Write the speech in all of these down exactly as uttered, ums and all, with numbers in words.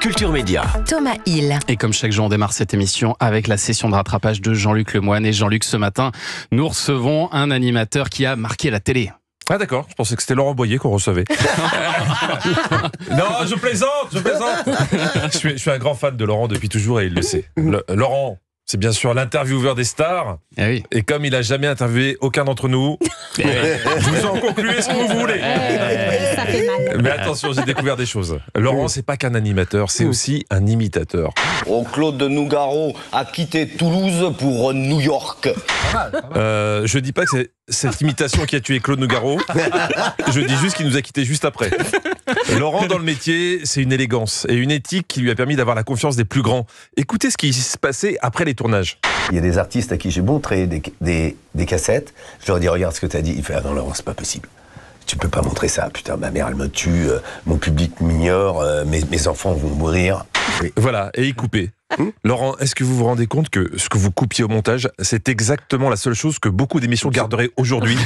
Culture Média. Thomas Hill. Et comme chaque jour, on démarre cette émission avec la session de rattrapage de Jean-Luc Lemoine. Et Jean-Luc, ce matin, nous recevons un animateur qui a marqué la télé. Ah d'accord, je pensais que c'était Laurent Boyer qu'on recevait. Non, je plaisante, je plaisante. Je suis, je suis un grand fan de Laurent depuis toujours et il le sait. Le, Laurent, c'est bien sûr l'intervieweur des stars. Eh oui. Et comme il n'a jamais interviewé aucun d'entre nous, eh. vous en concluez ce que vous voulez. Eh. Ça fait mal. Mais attention, j'ai découvert des choses. Laurent, c'est pas qu'un animateur, c'est aussi un imitateur. Oh, Claude Nougaro a quitté Toulouse pour New York. Pas mal, pas mal. Euh, je dis pas que c'est cette imitation qui a tué Claude Nougaro. Je dis juste qu'il nous a quittés juste après. Laurent, dans le métier, c'est une élégance et une éthique qui lui a permis d'avoir la confiance des plus grands. Écoutez ce qui se passait après les tournages. Il y a des artistes à qui j'ai montré des, des, des cassettes. Je leur dis, regarde ce que t'as dit. Il fait, ah non, Laurent, c'est pas possible. Tu peux pas montrer ça. Putain, ma mère, elle me tue. Euh, mon public m'ignore. Euh, mes, mes enfants vont mourir. Oui. Voilà, et il coupait. Hum? Laurent, est-ce que vous vous rendez compte que ce que vous coupiez au montage, c'est exactement la seule chose que beaucoup d'émissions garderaient aujourd'hui?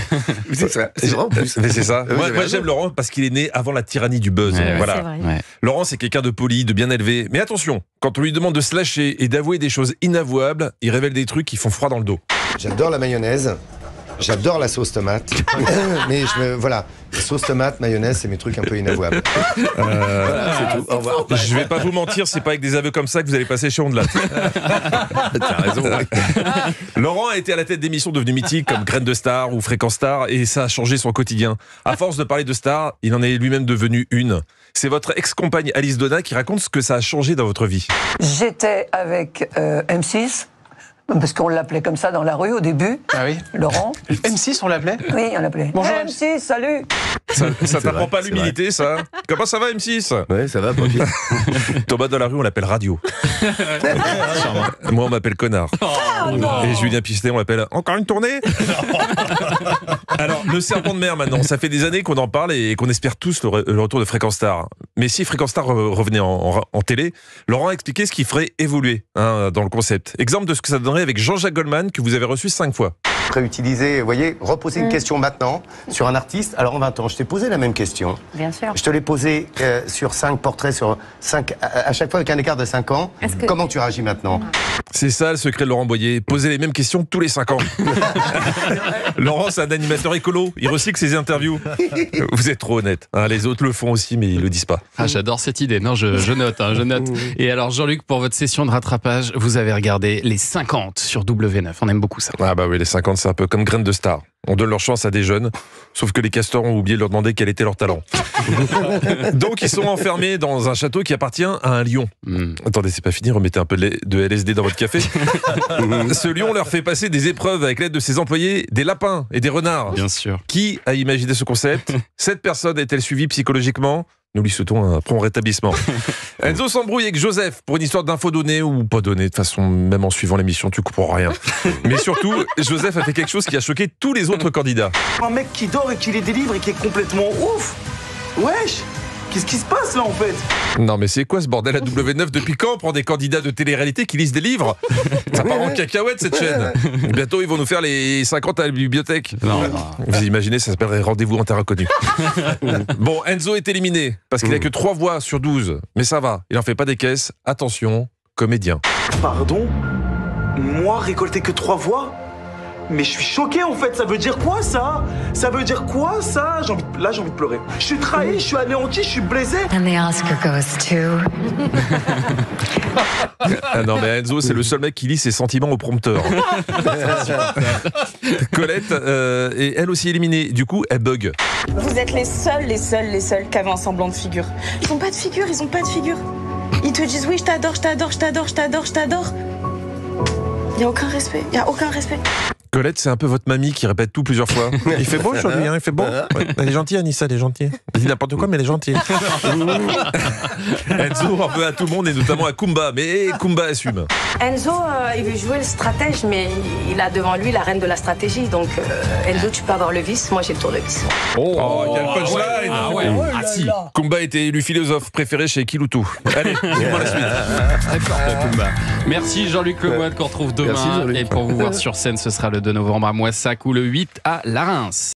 C'est ça, c'est vrai en plus. Mais c'est ça. Moi, moi j'aime Laurent parce qu'il est né avant la tyrannie du buzz. Ouais, voilà. C'est vrai. Laurent, c'est quelqu'un de poli, de bien élevé. Mais attention, quand on lui demande de se lâcher et d'avouer des choses inavouables, il révèle des trucs qui font froid dans le dos. J'adore la mayonnaise. J'adore la sauce tomate, mais je me, voilà, sauce tomate, mayonnaise, c'est mes trucs un peu inavouables. Euh, voilà, c'est tout. Au revoir. Je vais pas vous mentir, c'est pas avec des aveux comme ça que vous allez passer chez Hondelatte. T'as raison. Laurent a été à la tête d'émissions devenues mythiques comme Graines de Star ou Fréquence Star, et ça a changé son quotidien. À force de parler de stars, il en est lui-même devenu une. C'est votre ex-compagne Alice Donat qui raconte ce que ça a changé dans votre vie. J'étais avec euh, M six. Parce qu'on l'appelait comme ça dans la rue au début. Ah oui. Laurent. M six, on l'appelait. Oui, on l'appelait. Bonjour hey, M six, salut. Ça, ça t'apprend pas l'humilité, ça. Comment ça va M six? Ouais, ça va, profite. Thomas dans la rue, on l'appelle Radio. Moi, on m'appelle Connard. Oh, et Julien Pistet, on l'appelle Encore une tournée. Alors, le serpent de mer, maintenant, ça fait des années qu'on en parle et qu'on espère tous le, re le retour de Fréquence Star. Mais si Fréquence Star revenait en, en, en télé, Laurent a expliqué ce qui ferait évoluer hein, dans le concept. Exemple de ce que ça donne avec Jean-Jacques Goldman que vous avez reçu cinq fois. Réutiliser, vous voyez, reposer mmh. une question maintenant sur un artiste. Alors en vingt ans, je t'ai posé la même question. Bien sûr. Je te l'ai posée euh, sur cinq portraits, sur cinq, à, à chaque fois avec un écart de cinq ans. Que... Comment tu réagis maintenant? C'est ça le secret de Laurent Boyer, poser les mêmes questions tous les cinq ans. Laurent, c'est un animateur écolo, il recycle ses interviews. Vous êtes trop honnête. Hein, les autres le font aussi, mais ils le disent pas. Ah, j'adore cette idée. Non, je, je note, hein, je note. Et alors Jean-Luc, pour votre session de rattrapage, vous avez regardé les cinquante sur W neuf. On aime beaucoup ça. Ah bah oui, les cinquante. C'est un peu comme Graines de Star. On donne leur chance à des jeunes, sauf que les castors ont oublié de leur demander quel était leur talent. Donc ils sont enfermés dans un château qui appartient à un lion. Mmh. Attendez, c'est pas fini, remettez un peu de L S D dans votre café. Ce lion leur fait passer des épreuves avec l'aide de ses employés, des lapins et des renards. Bien sûr. Qui a imaginé ce concept? Cette personne est-elle suivie psychologiquement? Nous lui souhaitons un prompt rétablissement. Enzo s'embrouille avec Joseph pour une histoire d'info donnée ou pas donnée. De toute façon, même en suivant l'émission, tu comprends rien. Mais surtout, Joseph a fait quelque chose qui a choqué tous les autres candidats. Un mec qui dort et qui les délivre et qui est complètement ouf. Wesh, qu'est-ce qui se passe là en fait? Non mais c'est quoi ce bordel à W neuf? Depuis quand on prend des candidats de télé-réalité qui lisent des livres? Ça part en cacahuète cette chaîne. Bientôt ils vont nous faire les cinquante à la bibliothèque. Non, non. Vous imaginez, ça s'appellerait Rendez-vous en terre inconnue. Bon, Enzo est éliminé parce qu'il n'a que trois voix sur douze. Mais ça va, il n'en fait pas des caisses. Attention, comédien. Pardon? Moi récolter que trois voix? Mais je suis choqué en fait, ça veut dire quoi ça? Ça veut dire quoi ça? J'ai envie de... Là j'ai envie de pleurer. Je suis trahi, je suis anéanti, je suis blessé. And the Oscar goes to... Ah non mais Enzo c'est le seul mec qui lit ses sentiments au prompteur. Colette euh, est elle aussi éliminée, du coup elle bug. Vous êtes les seuls, les seuls, les seuls qui avaient un semblant de figure. Ils ont pas de figure, ils ont pas de figure. Ils te disent oui je t'adore, je t'adore, je t'adore, je t'adore, je t'adore. Il n'y a aucun respect, il n'y a aucun respect. Colette, c'est un peu votre mamie qui répète tout plusieurs fois. Il fait beau aujourd'hui, hein, il fait beau. Ouais. Elle est gentille, Anissa, elle est gentille. Elle dit n'importe quoi, mais elle est gentille. Enzo, un peu à tout le monde, et notamment à Kumba. Mais Kumba assume. Enzo, euh, il veut jouer le stratège, mais il a devant lui la reine de la stratégie. Donc, euh, Enzo, tu peux avoir le vice, moi j'ai le tour de vis. Oh, oh, il y a le punchline. Ah ouais, ah ouais. Ah, si. Kumba était élu philosophe préféré chez Kiloutou. Allez, c'est moi la suite. Kumba. Merci Jean-Luc Lemoine, qu'on retrouve demain. Merci, et pour vous voir sur scène, ce sera le deux novembre à Moissac ou le huit à La Reims.